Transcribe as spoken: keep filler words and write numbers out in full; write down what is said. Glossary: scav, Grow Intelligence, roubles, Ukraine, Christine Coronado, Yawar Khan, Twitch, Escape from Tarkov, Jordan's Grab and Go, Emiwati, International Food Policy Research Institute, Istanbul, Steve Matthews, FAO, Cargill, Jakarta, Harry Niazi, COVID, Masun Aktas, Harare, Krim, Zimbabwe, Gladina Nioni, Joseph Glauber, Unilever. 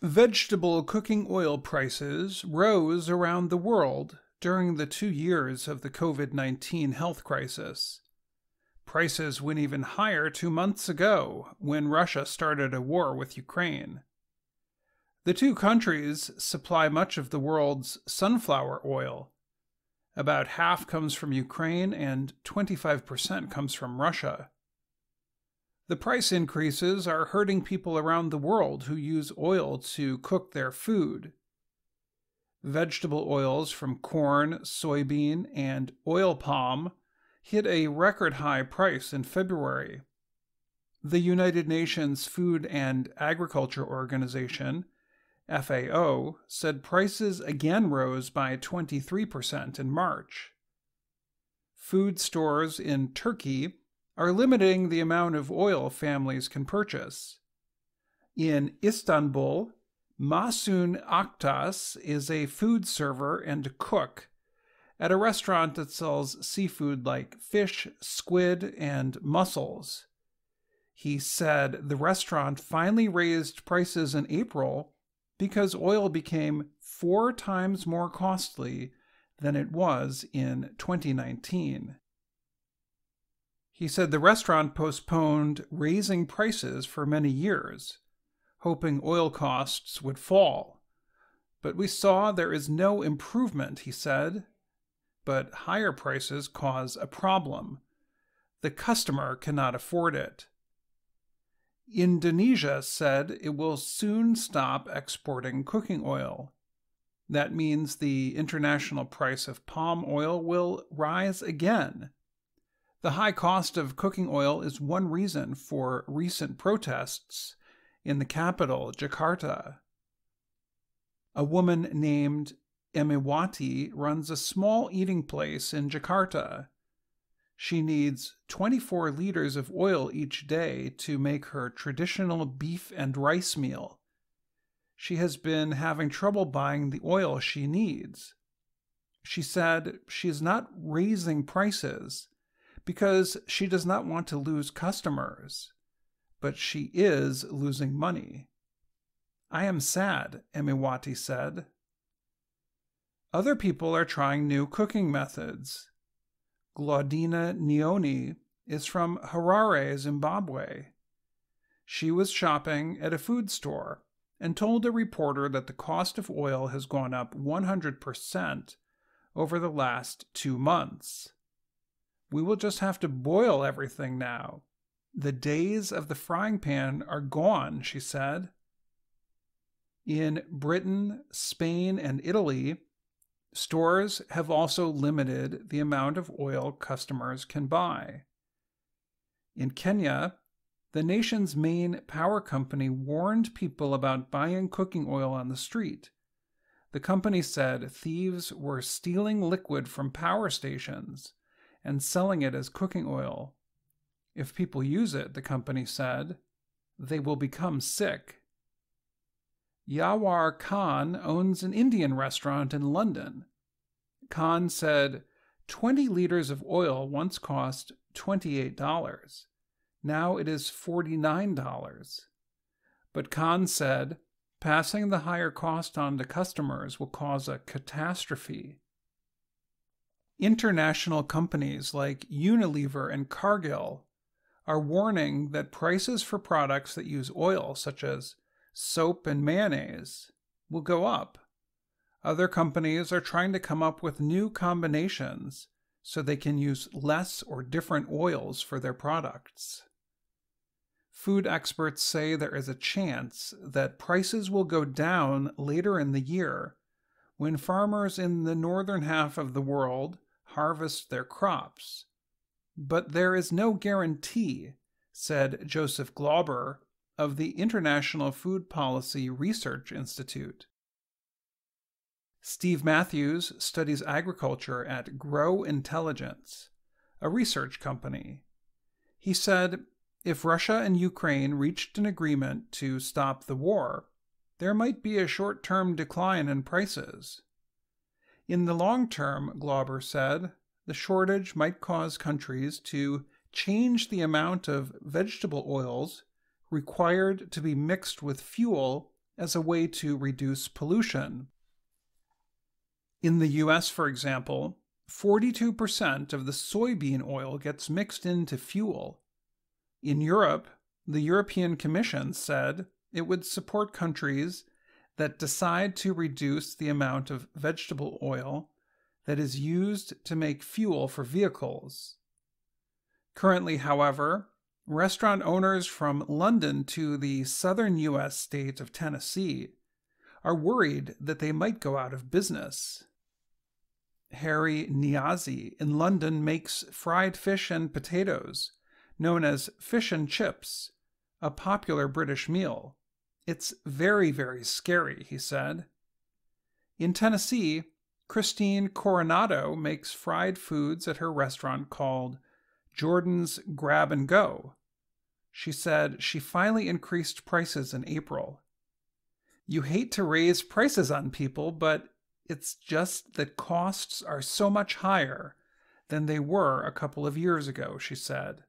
Vegetable cooking oil prices rose around the world during the two years of the COVID nineteen health crisis. Prices went even higher two months ago when Russia started a war with Ukraine. The two countries supply much of the world's sunflower oil. About half comes from Ukraine and twenty-five percent comes from Russia. The price increases are hurting people around the world who use oil to cook their food. Vegetable oils from corn, soybean, and oil palm hit a record-high price in February. The United Nations Food and Agriculture Organization, F A O, said prices again rose by twenty-three percent in March. Food stores in Turkey are limiting the amount of oil families can purchase. In Istanbul, Masun Aktas is a food server and cook at a restaurant that sells seafood like fish, squid, and mussels. He said the restaurant finally raised prices in April because oil became four times more costly than it was in twenty nineteen. He said the restaurant postponed raising prices for many years, hoping oil costs would fall. But we saw there is no improvement, he said. But higher prices cause a problem. The customer cannot afford it. Indonesia said it will soon stop exporting cooking oil. That means the international price of palm oil will rise again. The high cost of cooking oil is one reason for recent protests in the capital, Jakarta. A woman named Emiwati runs a small eating place in Jakarta. She needs twenty-four liters of oil each day to make her traditional beef and rice meal. She has been having trouble buying the oil she needs. She said she is not raising prices because she does not want to lose customers, but she is losing money. "I am sad," Emiwati said. Other people are trying new cooking methods. Gladina Nioni is from Harare, Zimbabwe. She was shopping at a food store and told a reporter that the cost of oil has gone up one hundred percent over the last two months. "We will just have to boil everything now. The days of the frying pan are gone," she said. In Britain, Spain, and Italy, stores have also limited the amount of oil customers can buy. In Kenya, the nation's main power company warned people about buying cooking oil on the street. The company said thieves were stealing liquid from power stations and selling it as cooking oil. If people use it, the company said, they will become sick. Yawar Khan owns an Indian restaurant in London. Khan said twenty liters of oil once cost twenty-eight dollars. Now it is forty-nine dollars. But Khan said passing the higher cost on to customers will cause a catastrophe. International companies like Unilever and Cargill are warning that prices for products that use oil, such as soap and mayonnaise, will go up. Other companies are trying to come up with new combinations so they can use less or different oils for their products. Food experts say there is a chance that prices will go down later in the year when farmers in the northern half of the world harvest their crops. But there is no guarantee, said Joseph Glauber of the International Food Policy Research Institute. Steve Matthews studies agriculture at Grow Intelligence, a research company. He said, if Russia and Ukraine reached an agreement to stop the war, there might be a short-term decline in prices. In the long term, Glauber said, the shortage might cause countries to change the amount of vegetable oils required to be mixed with fuel as a way to reduce pollution. In the U S, for example, forty-two percent of the soybean oil gets mixed into fuel. In Europe, the European Commission said it would support countries that decide to reduce the amount of vegetable oil that is used to make fuel for vehicles. Currently, however, restaurant owners from London to the southern U S state of Tennessee are worried that they might go out of business. Harry Niazi in London makes fried fish and potatoes, known as fish and chips, a popular British meal. It's very, very scary, he said. In Tennessee, Christine Coronado makes fried foods at her restaurant called Jordan's Grab and Go. She said she finally increased prices in April. You hate to raise prices on people, but it's just that costs are so much higher than they were a couple of years ago, she said.